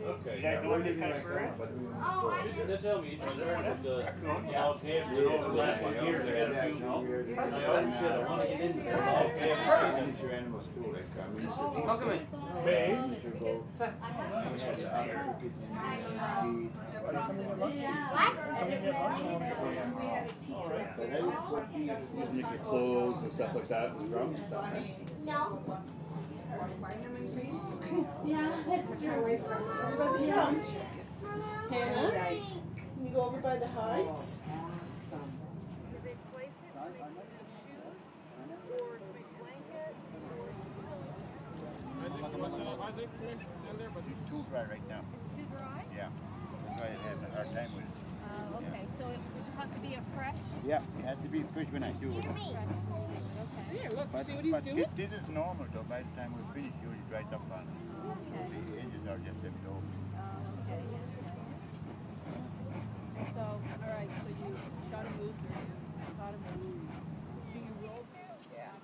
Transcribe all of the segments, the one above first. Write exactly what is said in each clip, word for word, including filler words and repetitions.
Okay. Yeah, no, they kind of right oh, I didn't. They tell me you just started the all tabs over the last one year. They got a few. I want to get into the all tabs. Your animals too. Welcome in. Babe. All right. Using your clothes and stuff like that. No. Yeah, it's true. Away from over the jump. Hannah, can you go over by the heights? Do they slice it to make shoes or to make blankets? I think it's too dry right now. It's too dry? Yeah. That's why it had a hard time with it. Uh, okay, yeah. So it would have to be a fresh? Yeah, it has to be fresh when I do it. Okay. Here, look, but, see what he's but doing? But this is normal, though. By the time we finish, usually it dries up on it. Okay. The edges are just left over. Oh, okay, yeah. So, all right, so you shot a moose or you shot a moose. Do you roll? Yeah.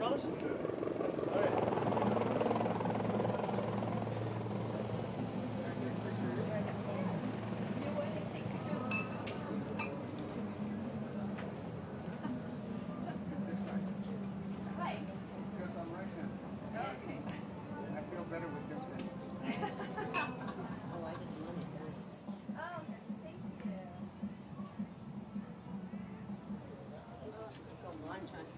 All right. Because I'm right now. I feel better with this one. Oh, thank you.